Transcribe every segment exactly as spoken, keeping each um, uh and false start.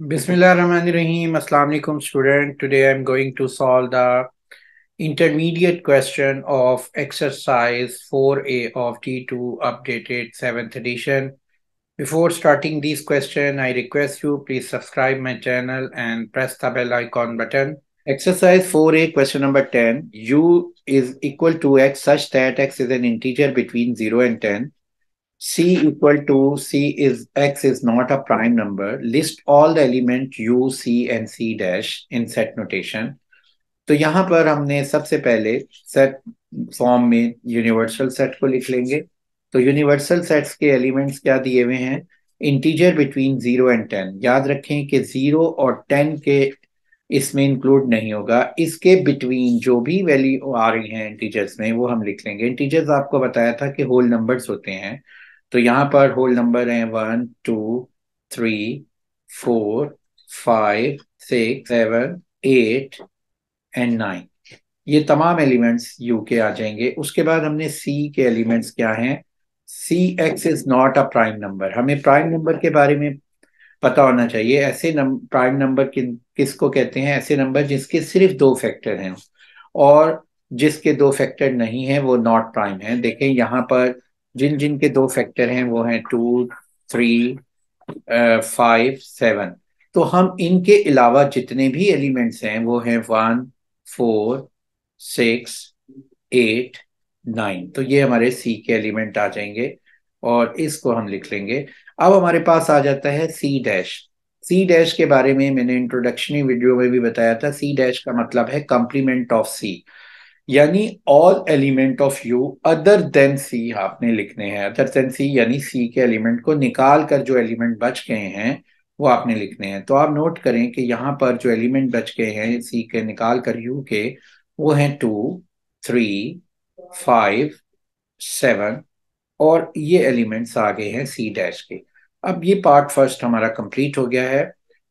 Bismillahir rrahmanir rahim. Assalamualaikum student. Today I'm going to solve the intermediate question of exercise four A of D two updated seventh edition. Before starting this question, I request you please subscribe my channel and press the bell icon button. Exercise four A question number ten. U is equal to x such that x is an integer between zero and ten. C equal to C is X is not a prime number. List all the element U, C and C dash in set notation. तो यहाँ पर हमने सबसे पहले set form में universal set को लिख लेंगे. तो universal sets के elements क्या दिए हुए हैं? Integer between zero and ten. याद रखें कि zero और ten के इसमें include नहीं होगा. इसके between जो भी value आ रही हैं integers में वो हम लिख लेंगे. Integers आपको बताया था कि whole numbers होते हैं. तो यहाँ पर होल नंबर हैं one two three four five six seven eight and nine. ये तमाम एलिमेंट्स यू के आ जाएंगे. उसके बाद हमने सी के एलिमेंट्स क्या हैं? C x is not a prime number. हमें प्राइम नंबर के बारे में पता होना चाहिए. ऐसे नंबर प्राइम नंबर किन किसको कहते हैं? ऐसे नंबर जिसके सिर्फ दो फैक्टर हैं और जिसके दो फैक्टर नहीं हैं वो नॉट प्राइम हैं. देखें यहाँ पर जिन जिन के दो फैक्टर हैं वो हैं टू थ्री फाइव सेवन. तो हम इनके अलावा जितने भी एलिमेंट्स हैं वो हैं one four six eight nine. तो ये हमारे सी के एलिमेंट आ जाएंगे और इसको हम लिख लेंगे. अब हमारे पास आ जाता है सी डैश. सी डैश के बारे में मैंने इंट्रोडक्शनी वीडियो में भी बताया था. सी डैश का मतलब है कॉम्प्लीमेंट ऑफ सी, यानी all element of U other than C आपने लिखने हैं. अदर देन सी यानी सी के एलिमेंट को निकाल कर जो एलिमेंट बच गए हैं वो आपने लिखने हैं. तो आप नोट करें कि यहाँ पर जो एलिमेंट बच गए हैं सी के निकाल कर यू के वो हैं टू थ्री फाइव सेवन और ये एलिमेंट्स आ गए हैं सी डैश के. अब ये पार्ट फर्स्ट हमारा कंप्लीट हो गया है.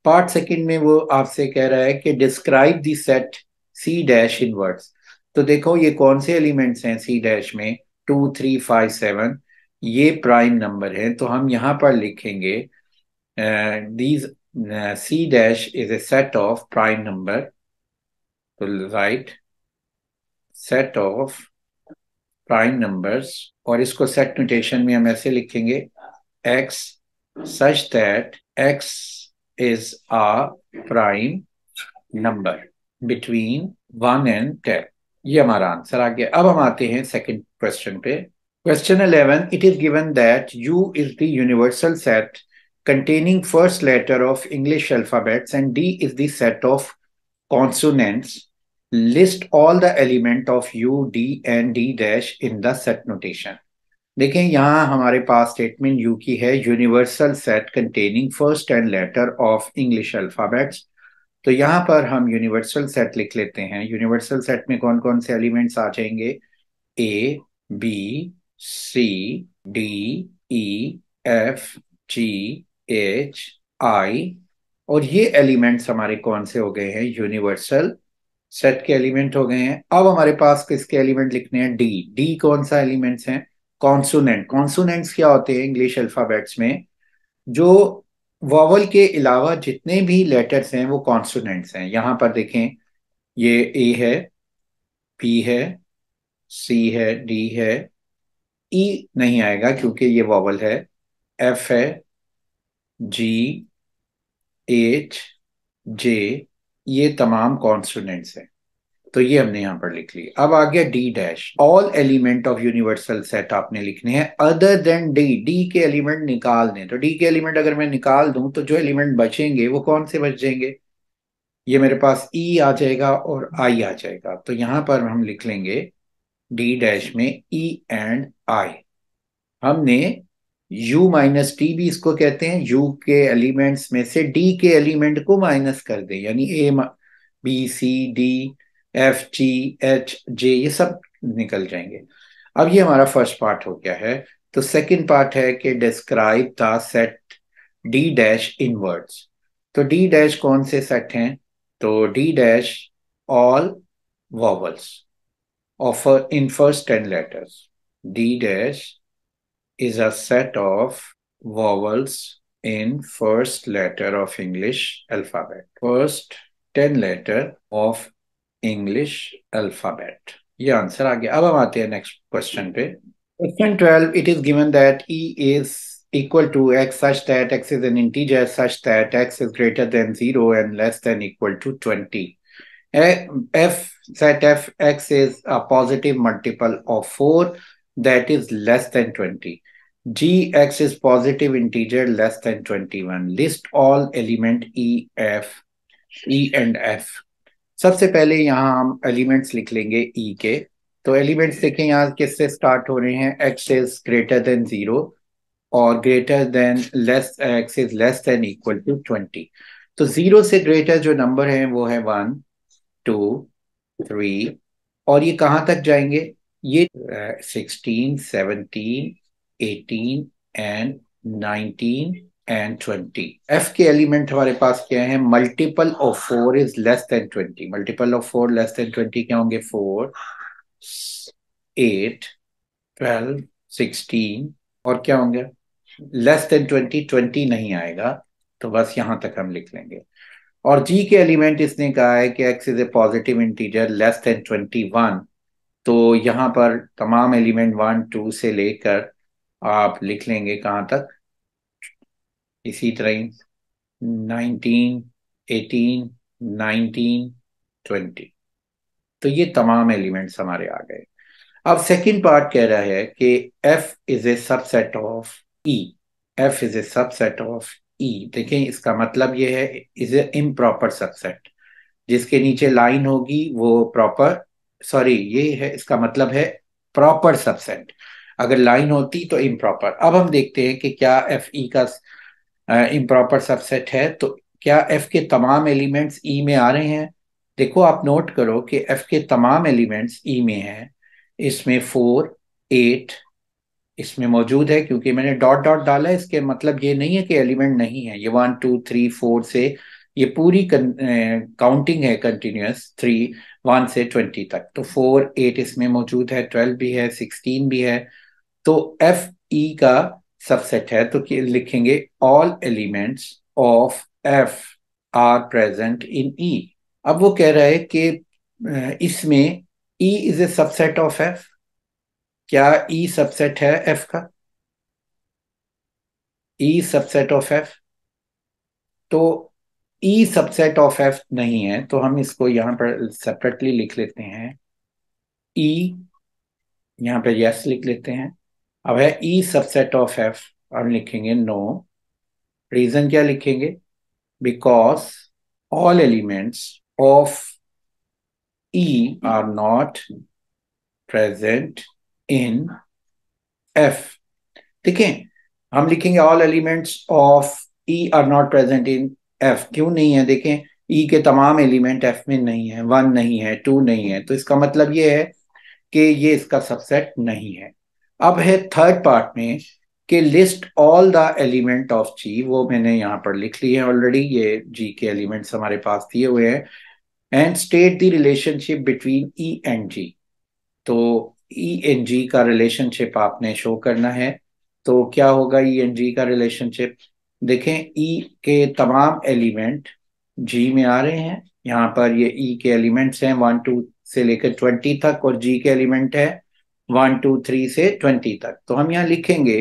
पार्ट सेकेंड में वो आपसे कह रहा है कि describe the set C dash in words. तो देखो ये कौन से एलिमेंट्स हैं सी डैश में? टू थ्री फाइव सेवन ये प्राइम नंबर है. तो हम यहाँ पर लिखेंगे these C dash is a set of prime number. तो right set of prime numbers और इसको सेट नोटेशन में हम ऐसे लिखेंगे x such that x is a prime number between one and ten. ये हमारा आंसर आ गया. अब हम आते हैं सेकंड क्वेश्चन पे. Question eleven. It is given that U is the universal set containing first letter of English alphabets and D is the set of consonants. List all the element of U D and D dash in the set notation. देखें यहाँ हमारे पास statement U की है universal set containing first and letter of English alphabets. तो यहाँ पर हम यूनिवर्सल सेट लिख लेते हैं. यूनिवर्सल सेट में कौन कौन से एलिमेंट्स आ जाएंगे? A B C D E F G H I. और ये एलिमेंट्स हमारे कौन से हो गए हैं? यूनिवर्सल सेट के एलिमेंट हो गए हैं. अब हमारे पास किसके एलिमेंट लिखने हैं? डी. डी कौन सा एलिमेंट्स हैं? कॉन्सोनेंट. कॉन्सोनेंट्स क्या होते हैं इंग्लिश अल्फाबेट्स में? जो वॉवल के अलावा जितने भी लेटर्स हैं वो कॉन्सोनेंट्स हैं. यहाँ पर देखें ये ए है, पी है, सी है, डी है, ई नहीं आएगा क्योंकि ये वॉवल है, एफ है, जी एच जे, ये तमाम कॉन्सोनेंट्स हैं. तो ये हमने यहाँ पर लिख ली. अब आ गया D dash. All element of universal set आपने लिखने हैं अदर देन डी. डी के एलिमेंट निकाल दें. तो डी के एलिमेंट अगर मैं निकाल दूं तो जो एलिमेंट बचेंगे वो कौन से बच जाएंगे? ये मेरे पास ई आ जाएगा और आई आ जाएगा. तो यहाँ पर हम लिख लेंगे डी डैश में ई एंड आई. हमने यू माइनस डी भी इसको कहते हैं. यू के एलिमेंट्स में से डी के एलिमेंट को माइनस कर दें, यानी A B C D F G H J ये सब निकल जाएंगे. अब ये हमारा फर्स्ट पार्ट हो गया है. तो सेकंड पार्ट है कि describe the set D dash in words. तो डी डैश कौन से सेट हैं? तो D dash all vowels of in first ten letters. D dash is a set of vowels in first letter of English alphabet. First ten letter of English alphabet. ये answer आ गया. अब हम आते हैं नेक्स्ट क्वेश्चन पे. Question twelve. It is given that e is equal to x such that x is an integer such that x is greater than zero and less than equal to twenty. F set f x is a positive multiple of four that is less than twenty. G x is positive integer less than twenty-one. List all element e f e and f. सबसे पहले यहाँ हम elements लिख लेंगे e के. तो elements देखें यहाँ किससे स्टार्ट हो रहे हैं. x is greater than zero और greater than less x is less than equal to twenty. तो जीरो से ग्रेटर जो नंबर है वो है वन टू थ्री और ये कहाँ तक जाएंगे. ये sixteen seventeen eighteen and nineteen and twenty. F के एलिमेंट हमारे पास क्या है. Multiple of four is less than twenty. Multiple of four less than twenty क्या होंगे. फोर एट ट्वेल्व सिक्सटीन और क्या होंगे. लेस देन ट्वेंटी ट्वेंटी नहीं आएगा तो बस यहाँ तक हम लिख लेंगे. और जी के एलिमेंट इसने कहा है कि x is a positive integer less than twenty one. तो यहाँ पर तमाम एलिमेंट वन टू से लेकर आप लिख लेंगे कहाँ तक. इसी तरह नाइनटीन एटीन नाइनटीन ट्वेंटी. तो ये तमाम एलिमेंट्स हमारे आ गए. अब सेकंड पार्ट कह रहा है कि f is a subset of e. f is a subset of e. देखें इसका मतलब ये है इज ए इम्प्रॉपर सबसेट. जिसके नीचे लाइन होगी वो प्रॉपर सॉरी ये है इसका मतलब है प्रॉपर सबसेट. अगर लाइन होती तो इम्प्रॉपर. अब हम देखते हैं कि क्या एफ ई का इम्प्रॉपर सबसेट है. तो क्या एफ के तमाम एलिमेंट्स ई में आ रहे हैं. देखो आप नोट करो कि एफ के तमाम एलिमेंट्स ई में हैं. इसमें फोर एट इसमें मौजूद है क्योंकि मैंने डॉट डॉट डाला है. इसके मतलब ये नहीं है कि एलिमेंट नहीं है. ये वन टू थ्री फोर से ये पूरी काउंटिंग है कंटिन्यूस थ्री वन से ट्वेंटी तक. तो फोर एट इसमें मौजूद है. ट्वेल्व भी है सिक्सटीन भी है. तो एफ ई का सबसेट है. तो लिखेंगे all elements of F are present in E. अब वो कह रहा है कि इसमें E is a subset of F. क्या ई सबसेट है एफ का. E subset of F. तो ई सबसेट ऑफ एफ नहीं है तो हम इसको यहाँ पर सेपरेटली लिख लेते हैं. ई यहाँ पर यस लिख लेते हैं. अब है ई सबसेट ऑफ एफ. हम लिखेंगे नो. रीजन क्या लिखेंगे. Because all elements of E are not present in F. देखें हम लिखेंगे all elements of E are not present in F. क्यों नहीं है. देखें E के तमाम एलिमेंट F में नहीं है. वन नहीं है टू नहीं है. तो इसका मतलब ये है कि ये इसका सबसेट नहीं है. अब है थर्ड पार्ट में कि list all the element of G. वो मैंने यहाँ पर लिख ली है ऑलरेडी. ये G के एलिमेंट्स हमारे पास दिए हुए हैं. And state the relationship between E and G. तो ई एंड जी का रिलेशनशिप आपने शो करना है. तो क्या होगा ई एंड जी का रिलेशनशिप. देखें ई के तमाम एलिमेंट जी में आ रहे हैं. यहाँ पर ये ई के एलिमेंट्स हैं वन टू से लेकर ट्वेंटी तक और जी के एलिमेंट है वन टू थ्री से ट्वेंटी तक. तो हम यहाँ लिखेंगे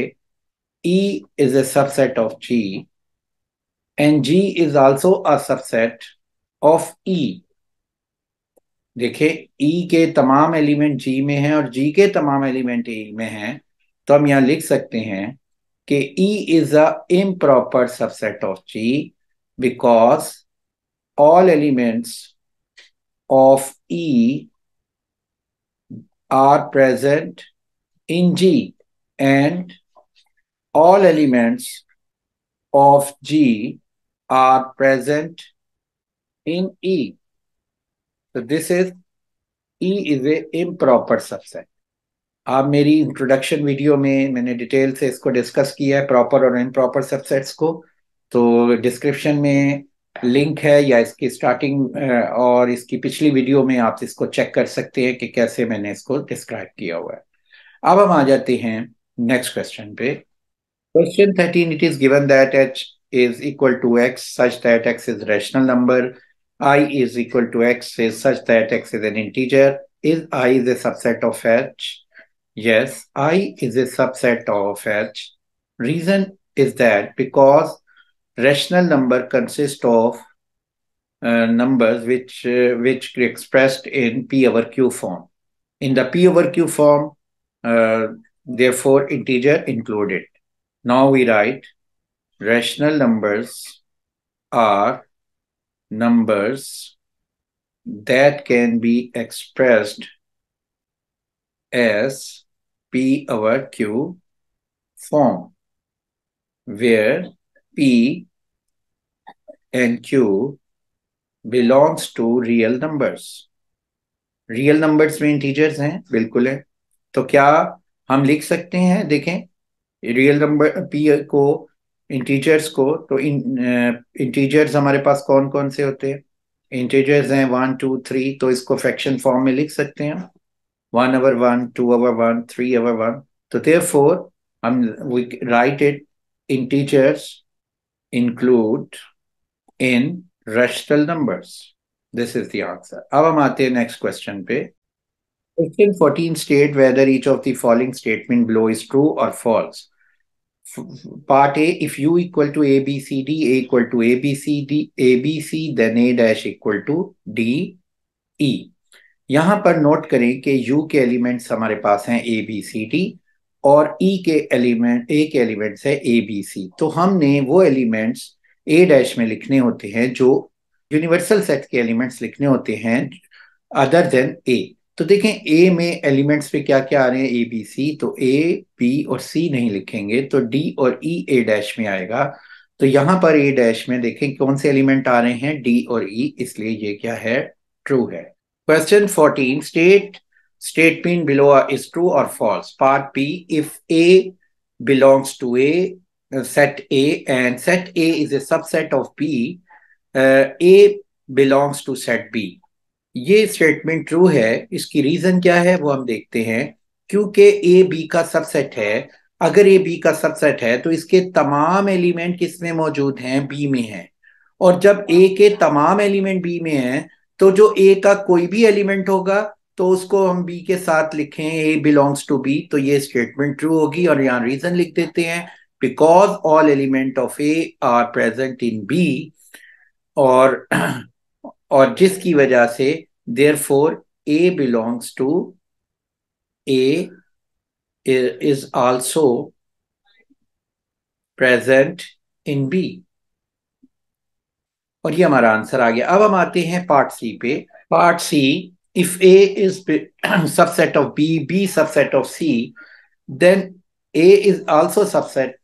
E is a subset of G and G is also a subset of E. देखें E के तमाम एलिमेंट G में हैं और G के तमाम एलिमेंट E में हैं. तो हम यहाँ लिख सकते हैं कि E is a improper subset of G because all elements of E are present in G and all elements of G are present in E. तो this is E is a improper subset. आप मेरी introduction video में मैंने detail से इसको discuss किया है proper और इम्प्रॉपर सबसेट्स को. तो डिस्क्रिप्शन में लिंक है या इसकी स्टार्टिंग और इसकी पिछली वीडियो में आप इसको चेक कर सकते हैं कि कैसे मैंने इसको डिस्क्राइब किया हुआ है. अब हम आ जाते हैं नेक्स्ट क्वेश्चन पे. Question thirteen, it is given that h is equal to x such that x is rational number, I is equal to x is such that x is an integer. Is I is a subset of h? Yes, I is a subset of h. Reason is that because rational number consists of uh, numbers which uh, which expressed in p over q form. In the p over q form, uh, therefore integer included. Now we write rational numbers are numbers that can be expressed as p over q form, where p and q belongs to real numbers. Real numbers में integers हैं, बिल्कुल है। तो क्या हम लिख सकते हैं, देखें, रियल नंबर पी को, इंटीजर्स को, तो इन इंटीजर्स uh, हमारे पास कौन कौन से होते हैं? इंटीजर्स हैं वन टू थ्री, तो इसको फ्रैक्शन फॉर्म में लिख सकते हैं हम, one over one, two over one, three over one. तो देयरफॉर हम we write it integers include in rational numbers. This is the answer. Now we come to the next question. Pe. Question fourteen state whether each of the following statement below is true or false. Part A, if U equal to A, B, C, D, A equal to A, B, C, D, A, B, C, then A dash equal to D, E. यहाँ पर note करें कि U के elements हमारे पास हैं A, B, C, D और E के element, A के elements हैं A, B, C. तो हमने वो elements A dash में लिखने होते हैं जो यूनिवर्सल सेट के एलिमेंट्स लिखने होते हैं अदर देन ए। तो देखें ए में एलिमेंट्स पे क्या क्या आ रहे हैं, ए बी सी, तो ए बी और सी नहीं लिखेंगे, तो डी और ई ए डैश में आएगा। तो यहाँ पर ए डैश में देखें कौन से एलिमेंट आ रहे हैं, डी और ई, इसलिए ये क्या है, ट्रू है। Question fourteen state statement below is true और false. Part B, if A belongs to a set A and set A is a subset of B, a belongs to set B, ये statement true है। इसकी reason क्या है वो हम देखते हैं, क्योंकि ए बी का सबसेट है। अगर ए बी का सबसेट है तो इसके तमाम एलिमेंट किसमें मौजूद हैं, बी में हैं, और जब ए के तमाम एलिमेंट बी में हैं तो जो ए का कोई भी एलिमेंट होगा तो उसको हम बी के साथ लिखें, ए बिलोंग्स टू बी, तो ये स्टेटमेंट ट्रू होगी। और यहाँ रीजन लिख देते हैं, because all element of A are present in B, और और जिसकी वजह से therefore a belongs to A is also present in B, और ये हमारा आंसर आ गया। अब हम आते हैं पार्ट सी पे। Part C, if A is subset of B, B subset of C, then A is also subset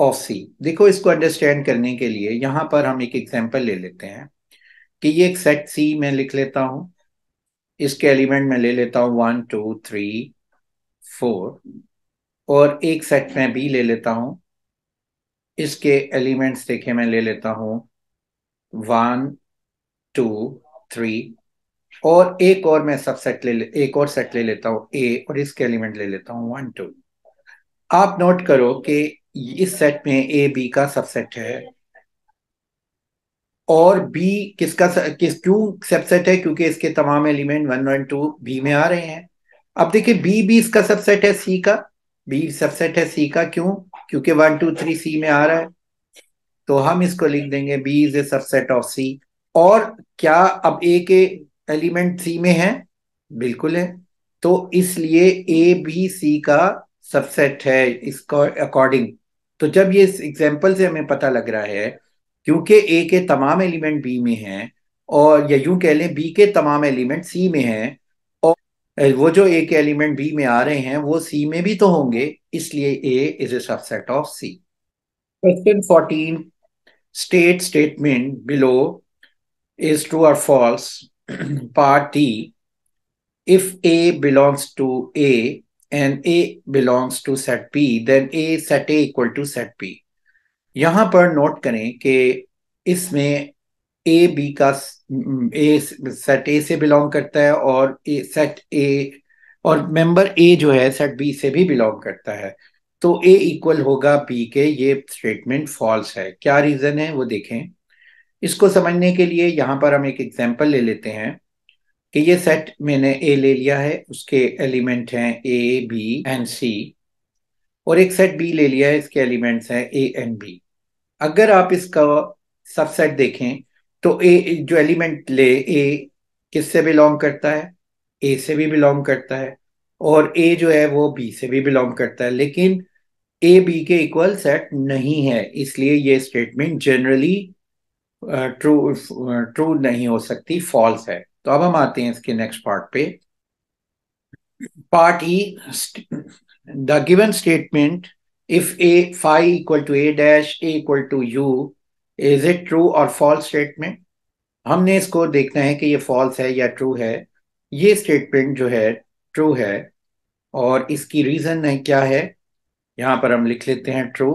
of C. देखो इसको अंडरस्टैंड करने के लिए यहाँ पर हम एक एग्जाम्पल ले लेते हैं कि ये एक सेट सी में लिख लेता हूँ, इसके एलिमेंट में ले लेता हूँ वन टू थ्री फोर, और एक सेट में बी ले लेता हूँ, इसके एलिमेंट्स देखे मैं ले लेता हूँ वन टू थ्री, और एक और मैं सबसेट ले, ले एक और सेट ले लेता हूँ ए, और इसके एलिमेंट ले लेता हूँ वन टू। आप नोट करो कि इस सेट में ए बी का सबसेट है, और बी किसका किस क्यों सबसेट है, क्योंकि इसके तमाम element one one two B में आ रहे हैं। अब देखिए बी भी इसका सबसेट है सी का, बी सबसेट है सी का, क्यों, क्योंकि वन टू थ्री सी में आ रहा है, तो हम इसको लिख देंगे B is a subset of C. और क्या अब ए के एलिमेंट सी में है, बिल्कुल है, तो इसलिए ए बी सी का सबसेट है इसको अकॉर्डिंग। तो जब ये इस एग्जाम्पल से हमें पता लग रहा है, क्योंकि ए के तमाम एलिमेंट बी में हैं, और या यूं कह लें बी के तमाम एलिमेंट सी में हैं, और वो जो ए के एलिमेंट बी में आ रहे हैं वो सी में भी तो होंगे, इसलिए A is a subset of C. Question fourteen state statement below is true और false. Part D, if A belongs to A and A belongs to set B, then A set A equal to set B. यहाँ पर note करें कि इसमें A B का A set A से belong करता है, और A set A और member A जो है set B से भी belong करता है, तो A इक्वल होगा B के। ये स्टेटमेंट फॉल्स है। क्या रीजन है वो देखें। इसको समझने के लिए यहाँ पर हम एक एग्जाम्पल ले लेते हैं कि ये सेट मैंने A ले लिया है, उसके एलिमेंट हैं A, B एंड C, और एक सेट B ले लिया है, इसके एलिमेंट्स हैं A एंड B। अगर आप इसका सबसेट देखें तो A जो एलिमेंट ले A किससे बिलोंग करता है? A से भी बिलोंग करता है, और A जो है वो B से भी बिलोंग करता है, लेकिन A B के इक्वल सेट नहीं है, इसलिए ये स्टेटमेंट जनरली ट्रू ट्रू नहीं हो सकती, फॉल्स है। तो अब हम आते हैं इसके नेक्स्ट पार्ट पे। Part E, the given statement if A phi equal to A dash A equal to U is it true और फॉल्स स्टेटमेंट। हमने इसको देखना है कि ये फॉल्स है या ट्रू है। ये स्टेटमेंट जो है ट्रू है, और इसकी रीजन है क्या है, यहाँ पर हम लिख लेते हैं ट्रू।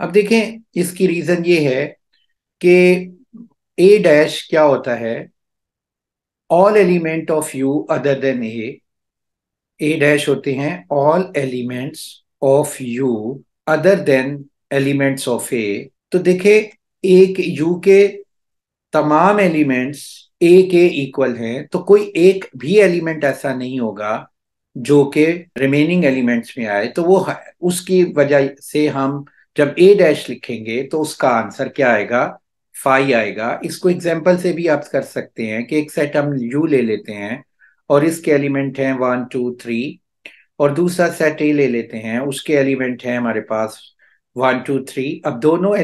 अब देखें इसकी रीजन ये है कि A डैश क्या होता है? All element of U other than A। A dash होते हैं all elements of U other than elements of A। तो देखे एक U के तमाम एलिमेंट्स A के इक्वल हैं, तो कोई एक भी एलिमेंट ऐसा नहीं होगा जो के रिमेनिंग एलिमेंट्स में आए। तो वो उसकी वजह से हम जब A डैश लिखेंगे तो उसका आंसर क्या आएगा? फाई आएगा। इसको एग्जाम्पल से भी आप कर सकते हैं कि एक सेट हम U ले लेते हैं और इसके एलिमेंट हैं वन टू थ्री, और दूसरा सेट A ले लेते हैं, उसके एलिमेंट हैं हमारे पास वन टू थ्री। अब दोनों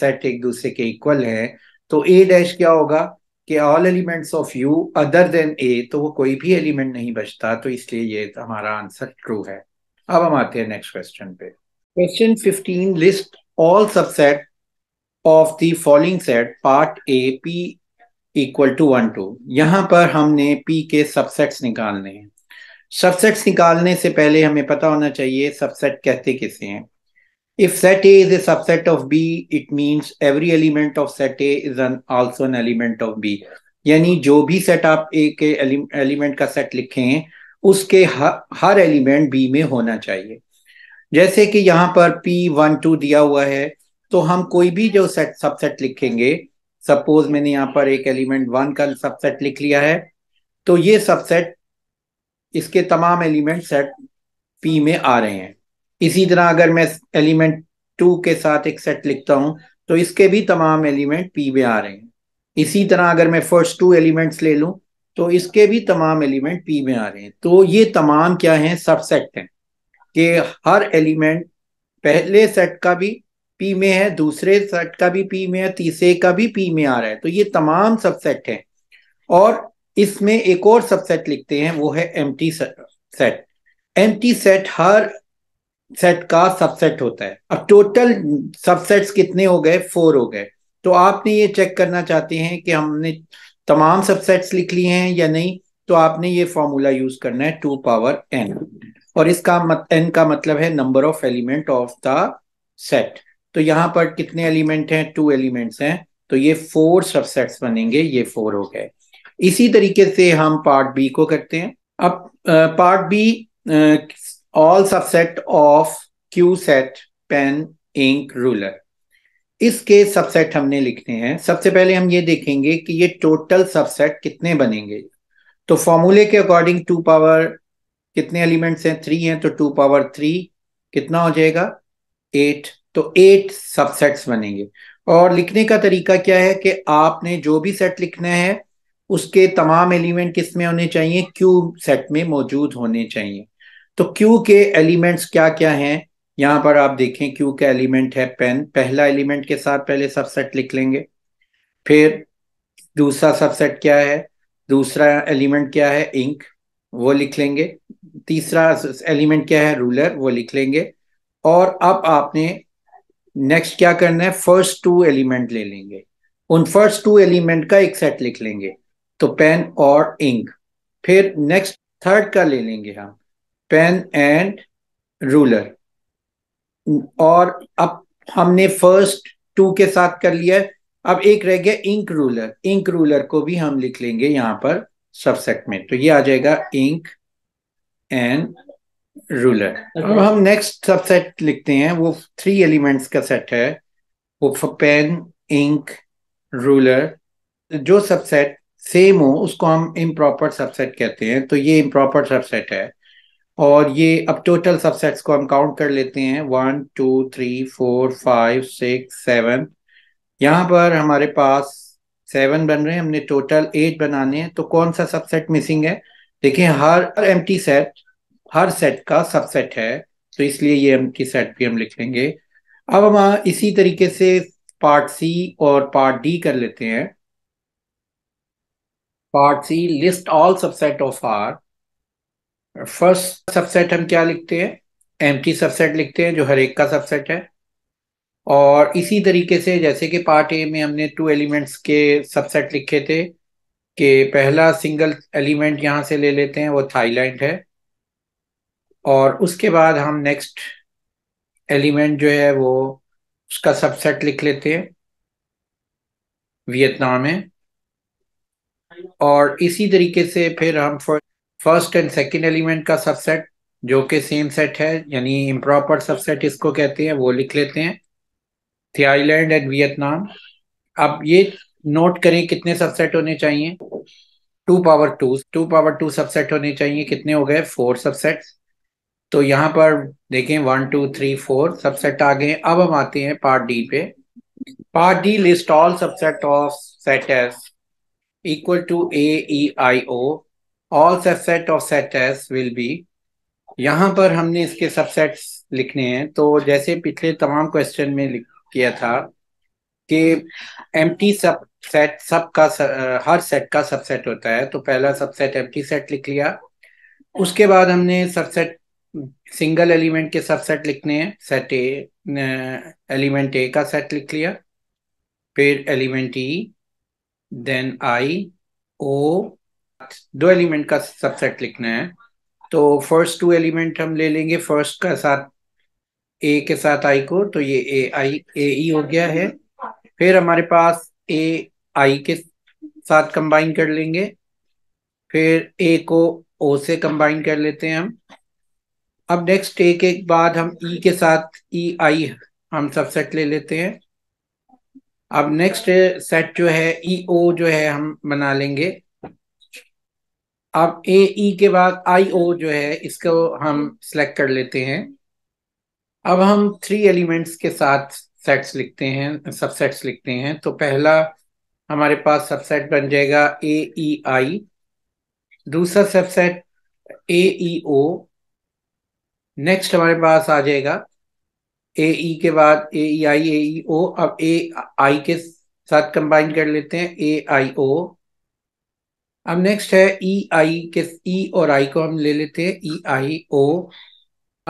सेट एक दूसरे के इक्वल हैं, तो A डैश क्या होगा कि all elements of U other than A, तो वो कोई भी एलिमेंट नहीं बचता, तो इसलिए ये हमारा आंसर ट्रू है। अब हम आते हैं नेक्स्ट क्वेश्चन पे। Question fifteen, list all subset of the following set part A P equal to one two. यहाँ पर हमने P के सबसेट्स निकालने हैं। सबसेट्स निकालने से पहले हमें पता होना चाहिए सबसेट कहते किसे हैं। If set A is a subset of B, it means every element of set A is an also an element of B। यानी जो भी सेट आप A के एलिमेंट का सेट लिखें उसके हर एलिमेंट B में होना चाहिए। जैसे कि यहाँ पर P वन टू दिया हुआ है, तो हम कोई भी जो सेट सबसेट लिखेंगे, सपोज मैंने यहाँ पर एक एलिमेंट वन का सबसेट लिख लिया है, तो ये सबसेट इसके तमाम एलिमेंट सेट P में आ रहे हैं। इसी तरह अगर मैं एलिमेंट टू के साथ एक सेट लिखता हूं तो इसके भी तमाम एलिमेंट P में आ रहे हैं। इसी तरह अगर मैं फर्स्ट टू एलिमेंट्स ले लूं तो इसके भी तमाम एलिमेंट P में आ रहे हैं। तो ये तमाम क्या हैं? सबसेट हैं, कि हर एलिमेंट पहले सेट का भी P में है, दूसरे सेट का भी P में है, तीसरे का भी P में आ रहा है, तो ये तमाम सबसेट हैं। और इसमें एक और सबसेट लिखते हैं, वो है एम्प्टी सेट। एम्प्टी सेट हर सेट का सबसेट होता है। अब टोटल सबसेट्स कितने हो गए? फोर हो गए। तो आपने ये चेक करना चाहते हैं कि हमने तमाम सबसेट्स लिख लिए हैं या नहीं, तो आपने ये फॉर्मूला यूज करना है टू पावर एन, और इसका मत, एन का मतलब है number of element of the set. तो यहाँ पर कितने एलिमेंट हैं? टू एलिमेंट्स हैं, तो ये फोर सबसेट्स बनेंगे, ये फोर हो गए। इसी तरीके से हम पार्ट बी को करते हैं। अब part B, all subset of Q set pen ink ruler, इसके सबसेट हमने लिखने हैं। सबसे पहले हम ये देखेंगे कि ये टोटल सबसेट कितने बनेंगे। तो फॉर्मूले के अकॉर्डिंग टू पावर कितने एलिमेंट्स हैं? थ्री हैं, तो टू पावर थ्री कितना हो जाएगा? एट। तो एट सबसेट्स बनेंगे। और लिखने का तरीका क्या है कि आपने जो भी सेट लिखना है उसके तमाम एलिमेंट किस में होने चाहिए? क्यू सेट में मौजूद होने चाहिए। तो Q के एलिमेंट्स क्या क्या हैं? यहाँ पर आप देखें, Q का एलिमेंट है पेन। पहला एलिमेंट के साथ पहले सबसेट लिख लेंगे, फिर दूसरा सबसेट क्या है, दूसरा एलिमेंट क्या है इंक, वो लिख लेंगे, तीसरा एलिमेंट क्या है रूलर, वो लिख लेंगे। और अब आपने नेक्स्ट क्या करना है? फर्स्ट टू एलिमेंट ले लेंगे, उन फर्स्ट टू एलिमेंट का एक सेट लिख लेंगे, तो पेन और इंक। फिर नेक्स्ट थर्ड का ले लेंगे हम, पेन एंड रूलर। और अब हमने फर्स्ट टू के साथ कर लिया है, अब एक रह गया इंक रूलर। इंक रूलर को भी हम लिख लेंगे यहाँ पर सबसेट में, तो ये आ जाएगा इंक एंड रूलर। अब हम नेक्स्ट सबसेट लिखते हैं, वो थ्री एलिमेंट्स का सेट है, वो पेन, इंक, रूलर। जो सबसेट सेम हो उसको हम इम्प्रॉपर सबसेट कहते हैं। तो ये इम्प्रॉपर सबसेट है और ये अब टोटल सबसेट्स को हम काउंट कर लेते हैं, one two three four five six seven. यहाँ पर हमारे पास सेवन बन रहे हैं, हमने टोटल एट बनाने हैं। तो कौन सा सबसेट मिसिंग है? देखिए हर एम्प्टी सेट हर सेट का सबसेट है, तो इसलिए ये एम्प्टी सेट भी हम लिख लेंगे। अब हम इसी तरीके से पार्ट सी और पार्ट डी कर लेते हैं। Part C, list all subset of R. First subset हम क्या लिखते हैं? एम्प्टी सबसेट लिखते हैं जो हर एक का सबसेट है। और इसी तरीके से जैसे कि पार्ट ए में हमने टू एलिमेंट्स के सबसेट लिखे थे, कि पहला सिंगल एलिमेंट यहाँ से ले लेते हैं, वो थाईलैंड है। और उसके बाद हम नेक्स्ट एलिमेंट जो है वो उसका सबसेट लिख लेते हैं, वियतनाम है। और इसी तरीके से फिर हम फर्स्ट एंड सेकंड एलिमेंट का सबसेट जो कि सेम सेट है, यानी इम्प्रॉपर सबसेट इसको कहते हैं, वो लिख लेते हैं, थाईलैंड एंड वियतनाम। अब ये नोट करें कितने सबसेट होने चाहिए, two power two two power two subset होने चाहिए। कितने हो गए? Four subsets. तो यहाँ पर देखें one two three four subset आ गए। अब हम आते हैं पार्ट डी पे। Part D, list all subset of set S equal to A E I O, all subset of set S will be. यहाँ पर हमने इसके सबसेट्स लिखने हैं। तो जैसे पिछले तमाम क्वेश्चन में लिख किया था कि एम्प्टी सब सेट सब का हर सेट का सबसेट होता है, तो पहला सबसेट एम्प्टी सेट लिख लिया। उसके बाद हमने सबसेट सिंगल एलिमेंट के सबसेट लिखने हैं, सेट ए, एलिमेंट ए का सेट लिख लिया, फिर एलिमेंट ई, देन आई, ओ। दो एलिमेंट का सबसेट लिखना है, तो फर्स्ट टू एलिमेंट हम ले लेंगे, फर्स्ट का साथ ए के साथ आई को, तो ये ए आई ए ई हो गया है। फिर हमारे पास ए आई के साथ कंबाइन कर लेंगे, फिर ए को ओ से कंबाइन कर लेते हैं हम। अब नेक्स्ट ए के बाद हम ई के साथ ई आई हम सबसेट ले लेते हैं। अब नेक्स्ट सेट जो है ई ओ जो है हम बना लेंगे। अब ए ई के बाद आई ओ जो है इसको हम सिलेक्ट कर लेते हैं। अब हम थ्री एलिमेंट्स के साथ सेट्स लिखते हैं, सबसेट्स लिखते हैं। तो पहला हमारे पास सबसेट बन जाएगा ए ई आई, दूसरा subset A E O, next हमारे पास आ जाएगा ए ई के बाद ए ई आई ए ई ओ। अब ए आई के साथ कंबाइन कर लेते हैं, ए आई ओ। अब नेक्स्ट है ई आई के, ई और आई को हम ले लेते हैं, ई आई ओ।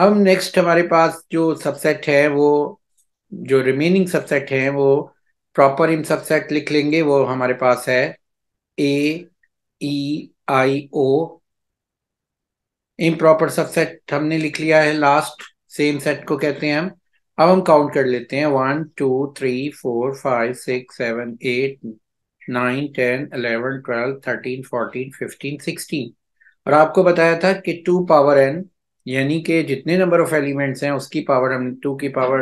अब नेक्स्ट हमारे पास जो सबसेट है वो, जो रिमेनिंग सबसेट है वो प्रॉपर इन सबसेट लिख लेंगे, वो हमारे पास है ए E I O. Improper subset हमने लिख लिया है लास्ट, सेम सेट को कहते हैं हम। अब हम काउंट कर लेते हैं, one two three four five six seven eight nine ten eleven twelve thirteen fourteen fifteen sixteen. और आपको बताया था कि टू पावर एन यानी कि जितने नंबर ऑफ एलिमेंट्स हैं उसकी पावर हम टू की पावर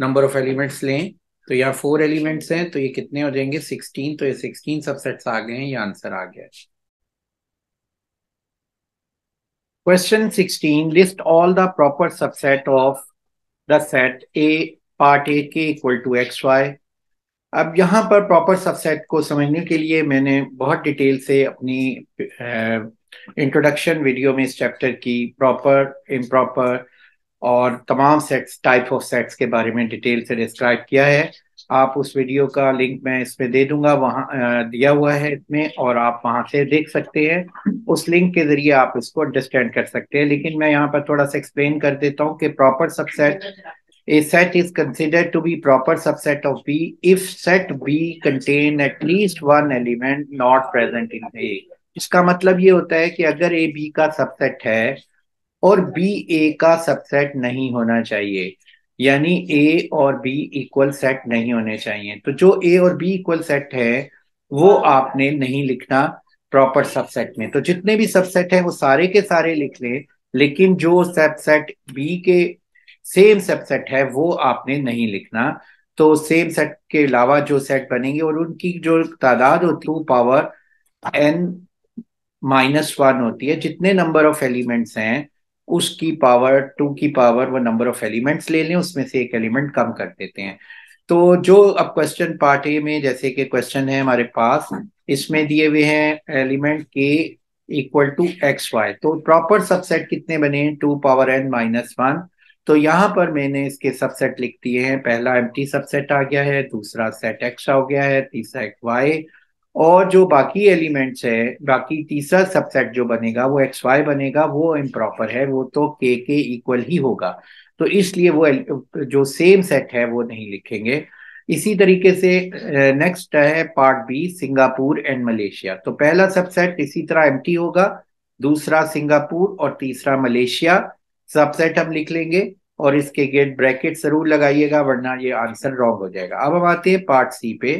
नंबर ऑफ एलिमेंट्स लें, तो यहाँ फोर एलिमेंट्स हैं, तो ये कितने हो जाएंगे? सिक्सटीन। तो ये सिक्सटीन सबसेट्स आ गए हैं, ये आंसर आ गया। Question sixteen, list all the proper subset of the set A part A के इक्वल टू एक्स वाई। अब यहाँ पर प्रॉपर सबसेट को समझने के लिए मैंने बहुत डिटेल से अपनी आ, इंट्रोडक्शन वीडियो में इस चैप्टर की प्रॉपर, इम्प्रॉपर और तमाम सेट्स, टाइप ऑफ सेट्स के बारे में डिटेल से डिस्क्राइब किया है। आप उस वीडियो का लिंक मैं इसमें दे दूंगा, वहाँ दिया हुआ है इसमें, और आप वहाँ से देख सकते हैं। उस लिंक के जरिए आप इसको अंडरस्टैंड कर सकते हैं। लेकिन मैं यहाँ पर थोड़ा सा एक्सप्लेन कर देता हूँ कि proper subset, a set is considered to be proper subset of B if set B contain at least one element not present in A. इसका मतलब ये होता है कि अगर ए बी का सबसेट है और बी ए का सबसेट नहीं होना चाहिए, यानी ए और बी इक्वल सेट नहीं होने चाहिए। तो जो ए और बी इक्वल सेट है वो आपने नहीं लिखना प्रॉपर सबसेट में। तो जितने भी सबसेट हैं वो सारे के सारे लिख लें, लेकिन जो सबसेट बी के सेम सबसेट है वो आपने नहीं लिखना। तो सेम सेट के अलावा जो सेट बनेंगे और उनकी जो तादाद होती है वो पावर एन माइनस वन होती है। जितने नंबर ऑफ एलिमेंट्स हैं उसकी पावर टू की पावर वो नंबर ऑफ एलिमेंट्स ले लें, उसमें से एक एलिमेंट कम कर देते हैं। तो जो अब क्वेश्चन पार्ट ए में जैसे कि क्वेश्चन है हमारे पास, इसमें दिए हुए हैं एलिमेंट के इक्वल टू एक्स वाई। तो प्रॉपर सबसेट कितने बने, two power N minus one. तो यहाँ पर मैंने इसके सबसेट लिख दिए हैं। पहला एम्प्टी सबसेट आ गया है, दूसरा सेट एक्स आ गया है, तीसरा एक वाई, और जो बाकी एलिमेंट्स है बाकी तीसरा सबसेट जो बनेगा वो एक्स वाई बनेगा, वो इम्प्रॉपर है, वो तो के के इक्वल ही होगा। तो इसलिए वो जो सेम सेट है वो नहीं लिखेंगे। इसी तरीके से नेक्स्ट है part B, Singapore and Malaysia. तो पहला सबसेट इसी तरह एम्प्टी होगा, दूसरा सिंगापुर और तीसरा मलेशिया सबसेट हम लिख लेंगे, और इसके गेट ब्रैकेट जरूर लगाइएगा वरना ये आंसर रॉन्ग हो जाएगा। अब हम आते हैं पार्ट सी पे।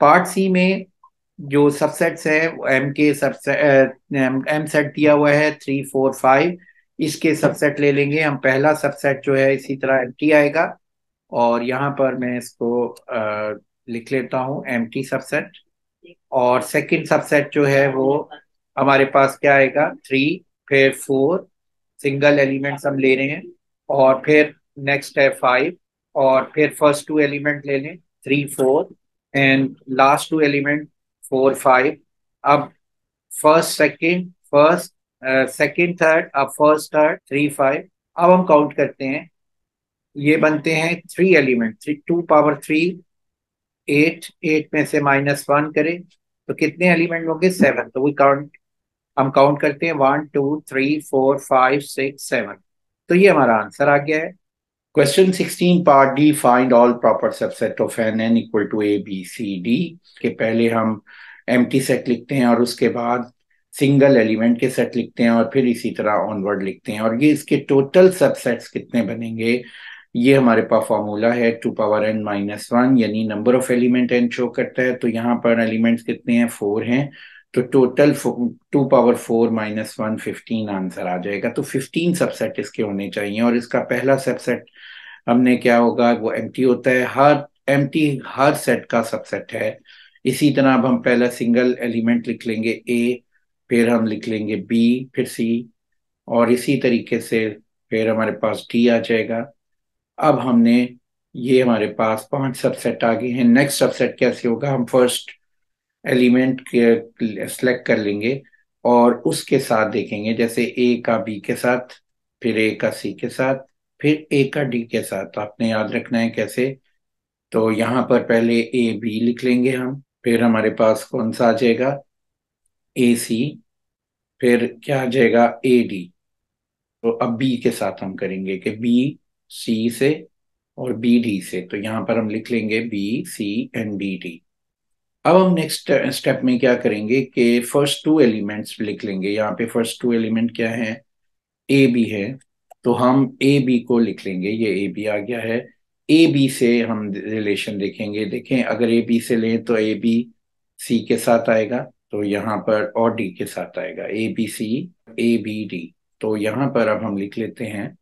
पार्ट सी में जो सबसेट्स हैं एम के सबसेट एम सेट दिया हुआ है थ्री फोर फाइव, इसके सबसेट ले लेंगे हम। पहला सबसेट जो है इसी तरह एम्प्टी आएगा, और यहाँ पर मैं इसको आ, लिख लेता हूँ एम्प्टी सबसेट। और सेकंड सबसेट जो है वो हमारे पास क्या आएगा, थ्री, फिर फोर, सिंगल एलिमेंट्स हम ले रहे हैं, और फिर नेक्स्ट है फाइव, और फिर फर्स्ट टू एलिमेंट ले लें three four and last two element four five. अब first second first second third, अब फर्स्ट थर्ड थ्री फाइव। अब हम काउंट करते हैं, ये बनते हैं three element, three two power three eight, eight में से माइनस वन करें तो कितने एलिमेंट होंगे, सेवन। तो वी काउंट हम काउंट करते हैं one two three four five six seven. तो ये हमारा आंसर आ गया है। Question sixteen part D, find all proper subset of N N equal to A B C D. के पहले हम एम्प्टी सेट लिखते हैं और उसके बाद सिंगल एलिमेंट के सेट लिखते हैं और फिर इसी तरह ऑनवर्ड लिखते हैं। और ये इसके टोटल सबसेट्स कितने बनेंगे, ये हमारे पास फॉर्मूला है two power N minus one, यानी number of element N show करता है। तो यहाँ पर एलिमेंट्स कितने हैं, फोर हैं। तो total two power four minus one fifteen answer आ जाएगा। तो फिफ्टीन सबसेट इसके होने चाहिए, और इसका पहला सबसेट हमने क्या होगा वो एम्प्टी होता है। हर एम्प्टी हर सेट का सबसेट है। इसी तरह अब हम पहला सिंगल एलिमेंट लिख लेंगे ए, फिर हम लिख लेंगे बी, फिर सी, और इसी तरीके से फिर हमारे पास डी आ जाएगा। अब हमने ये हमारे पास पांच सबसेट आ गए हैं। नेक्स्ट सबसेट कैसे होगा, हम फर्स्ट एलिमेंट सेलेक्ट कर लेंगे और उसके साथ देखेंगे, जैसे ए का बी के साथ, फिर ए का सी के साथ, फिर ए का डी के साथ। आपने याद रखना है कैसे। तो यहाँ पर पहले ए बी लिख लेंगे हम, फिर हमारे पास कौन सा आ जाएगा, ए सी, फिर क्या आ जाएगा, ए डी। तो अब बी के साथ हम करेंगे कि बी सी से और बी डी से। तो यहाँ पर हम लिख लेंगे B C and B D. अब हम नेक्स्ट स्टेप में क्या करेंगे कि फर्स्ट टू एलिमेंट्स लिख लेंगे। यहाँ पे फर्स्ट टू एलिमेंट क्या है, ए बी है, तो हम ए बी को लिख लेंगे। ये ए बी आ गया है। ए बी से हम रिलेशन देखेंगे, देखें अगर ए बी से लें तो ए बी सी के साथ आएगा, तो यहाँ पर और डी के साथ आएगा, A B C A B D. तो यहाँ पर अब हम लिख लेते हैं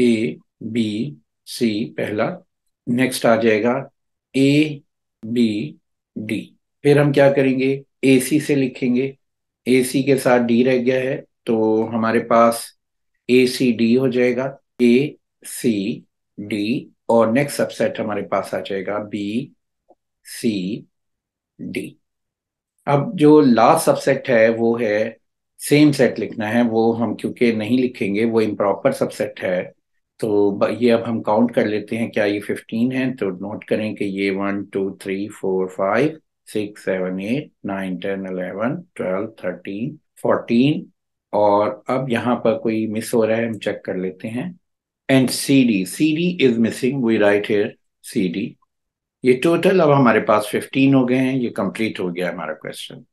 ए बी सी पहला, नेक्स्ट आ जाएगा ए बी डी, फिर हम क्या करेंगे ए सी से लिखेंगे, ए सी के साथ डी रह गया है तो हमारे पास ए सी डी हो जाएगा, ए सी डी, और नेक्स्ट सबसेट हमारे पास आ जाएगा बी सी डी। अब जो लास्ट सबसेट है वो है सेम सेट लिखना है, वो हम क्योंकि नहीं लिखेंगे, वो इम्प्रॉपर सबसेट है। तो ये अब हम काउंट कर लेते हैं, क्या ये फिफ्टीन है, तो नोट करें कि ये one two three four five six seven eight nine ten eleven twelve thirteen fourteen, और अब यहाँ पर कोई मिस हो रहा है हम चेक कर लेते हैं। And C D, C D is missing, we write here C D. ये टोटल अब हमारे पास फिफ्टीन हो गए हैं। ये कंप्लीट हो गया हमारा क्वेश्चन।